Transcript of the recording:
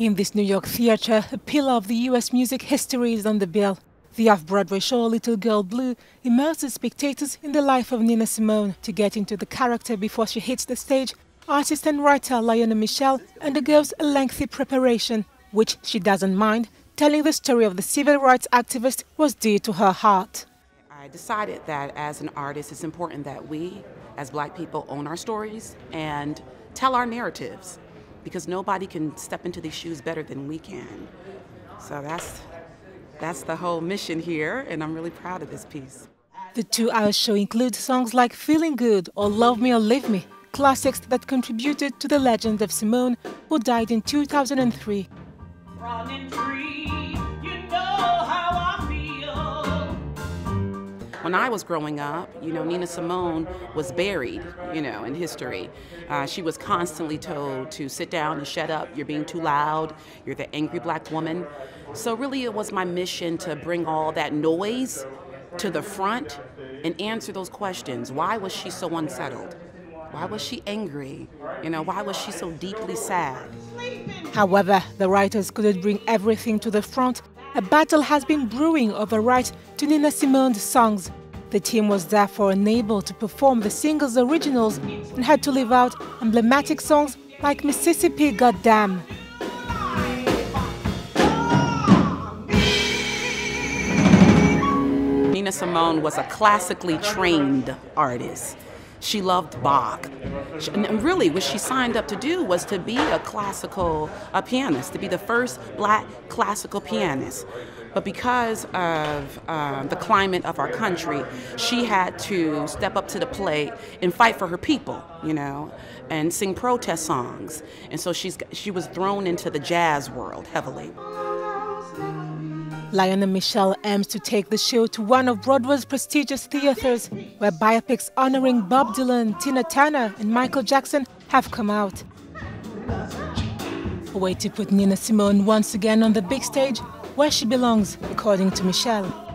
In this New York theatre, a pillar of the U.S. music history is on the bill. The off-Broadway show Little Girl Blue immerses spectators in the life of Nina Simone. To get into the character before she hits the stage, artist and writer Liona Michelle undergoes a lengthy preparation, which she doesn't mind, telling the story of the civil rights activist was dear to her heart. I decided that as an artist, it's important that we, as Black people, own our stories and tell our narratives, because nobody can step into these shoes better than we can. So that's the whole mission here, and I'm really proud of this piece. The two-hour show includes songs like Feeling Good or Love Me or Leave Me, classics that contributed to the legend of Simone, who died in 2003. When I was growing up, you know, Nina Simone was buried, you know, in history. She was constantly told to sit down and shut up, you're being too loud, you're the angry Black woman. So really it was my mission to bring all that noise to the front and answer those questions. Why was she so unsettled? Why was she angry? You know, why was she so deeply sad? However, the writers couldn't bring everything to the front. A battle has been brewing over rights to Nina Simone's songs. The team was therefore unable to perform the singles' originals and had to leave out emblematic songs like Mississippi Goddamn. Nina Simone was a classically trained artist. She loved Bach. And really, what she signed up to do was to be a pianist, to be the first Black classical pianist. But because of the climate of our country, she had to step up to the plate and fight for her people, you know, and sing protest songs. And so she was thrown into the jazz world heavily. Liona Michelle aims to take the show to one of Broadway's prestigious theaters, where biopics honoring Bob Dylan, Tina Turner and Michael Jackson have come out. A way to put Nina Simone once again on the big stage, where she belongs, according to Michelle.